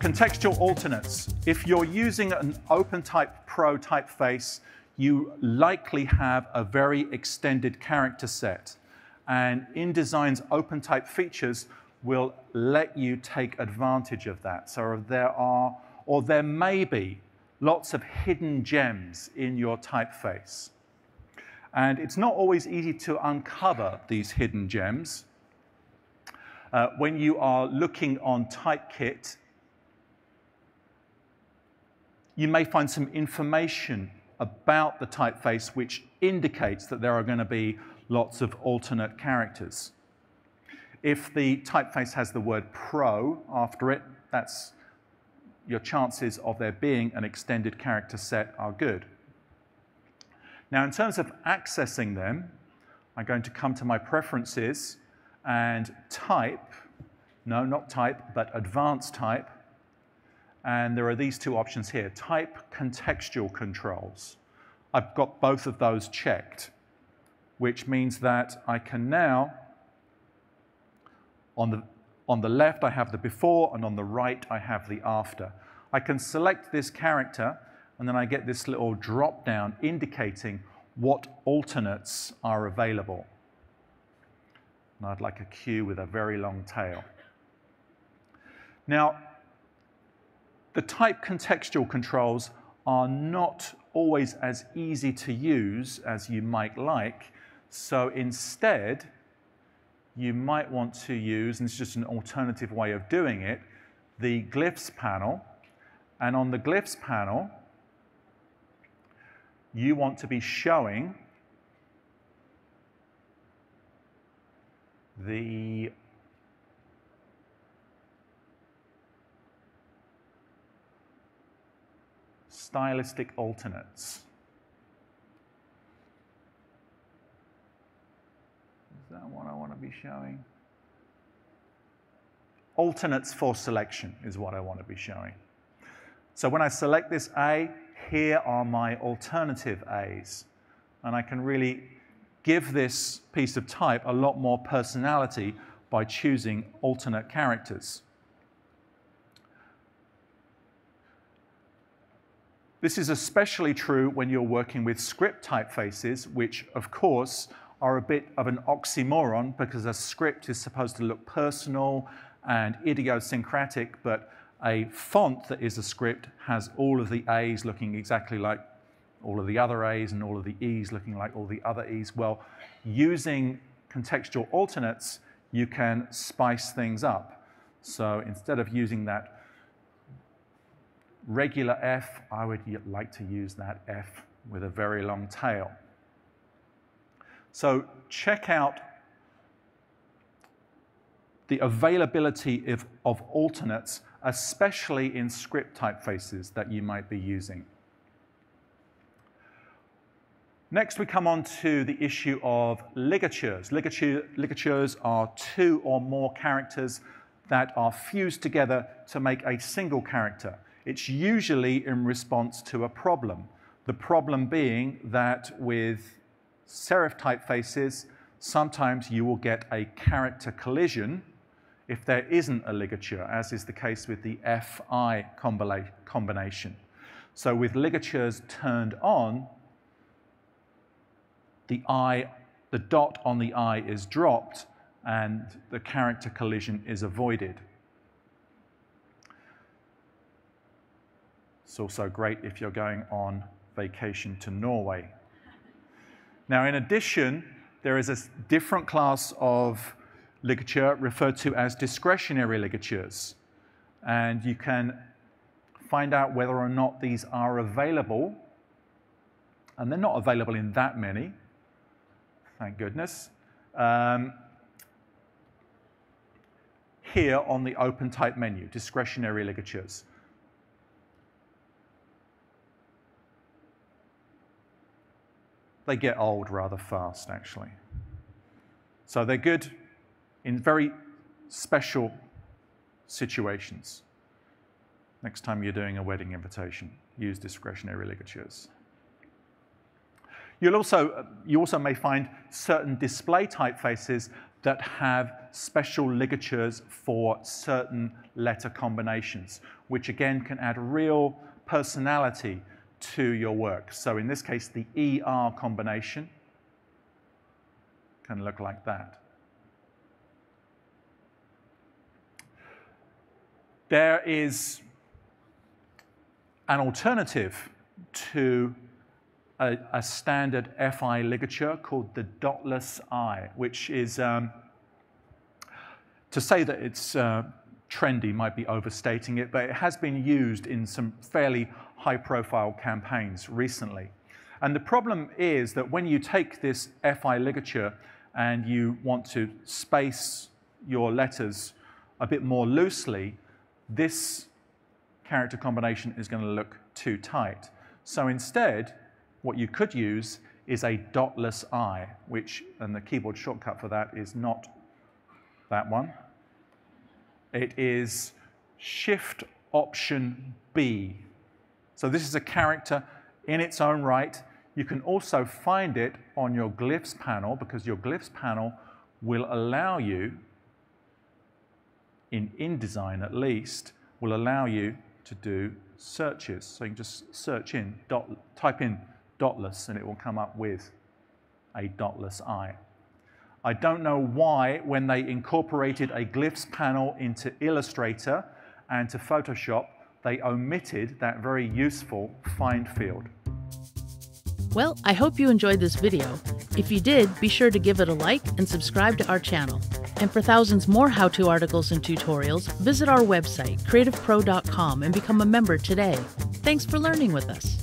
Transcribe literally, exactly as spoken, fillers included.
Contextual alternates. If you're using an OpenType Pro typeface, you likely have a very extended character set. And InDesign's OpenType features will let you take advantage of that. So there are, or there may be, lots of hidden gems in your typeface. And it's not always easy to uncover these hidden gems. Uh, when you are looking on TypeKit, you may find some information about the typeface which indicates that there are going to be lots of alternate characters. If the typeface has the word pro after it, that's your chances of there being an extended character set are good. Now, in terms of accessing them, I'm going to come to my preferences and type, no, not type, but advanced type. And there are these two options here, type contextual controls. I've got both of those checked, which means that I can now, on the, on the left I have the before, and on the right I have the after. I can select this character, and then I get this little drop down indicating what alternates are available. And I'd like a queue with a very long tail. Now, the type contextual controls are not always as easy to use as you might like, so instead you might want to use, and it's just an alternative way of doing it, the glyphs panel. And on the glyphs panel, you want to be showing the stylistic alternates. Is that what I want to be showing? Alternates for selection is what I want to be showing. So when I select this A, here are my alternative A's. And I can really give this piece of type a lot more personality by choosing alternate characters. This is especially true when you're working with script typefaces, which, of course, are a bit of an oxymoron because a script is supposed to look personal and idiosyncratic, but a font that is a script has all of the A's looking exactly like all of the other A's and all of the E's looking like all the other E's. Well, using contextual alternates, you can spice things up. So instead of using that regular F, I would like to use that F with a very long tail. So check out the availability of, of alternates, especially in script typefaces that you might be using. Next, we come on to the issue of ligatures. Ligature, ligatures are two or more characters that are fused together to make a single character. It's usually in response to a problem. The problem being that with serif typefaces, sometimes you will get a character collision if there isn't a ligature, as is the case with the F I combination. So with ligatures turned on, the I, the dot on the I is dropped and the character collision is avoided. It's also great if you're going on vacation to Norway. Now, in addition, there is a different class of ligature referred to as discretionary ligatures. And you can find out whether or not these are available. And they're not available in that many, thank goodness. Um, here on the OpenType menu, discretionary ligatures. They get old rather fast, actually. So they're good in very special situations. Next time you're doing a wedding invitation, use discretionary ligatures. You'll also, you also may find certain display typefaces that have special ligatures for certain letter combinations, which again can add real personality to your work. So in this case, the E R combination can look like that. There is an alternative to a, a standard F I ligature called the dotless I, which is, um, to say that it's uh, trendy might be overstating it, but it has been used in some fairly high-profile campaigns recently. And the problem is that when you take this F I ligature and you want to space your letters a bit more loosely, this character combination is going to look too tight. So instead, what you could use is a dotless I, which, and the keyboard shortcut for that is not that one. It is Shift Option B. So this is a character in its own right. You can also find it on your glyphs panel, because your glyphs panel will allow you, in InDesign at least, will allow you to do searches. So you can just search in, dot, type in dotless, and it will come up with a dotless I. I don't know why, when they incorporated a glyphs panel into Illustrator and to Photoshop, they omitted that very useful find field. Well, I hope you enjoyed this video. If you did, be sure to give it a like and subscribe to our channel. And for thousands more how-to articles and tutorials, visit our website, creative pro dot com, and become a member today. Thanks for learning with us.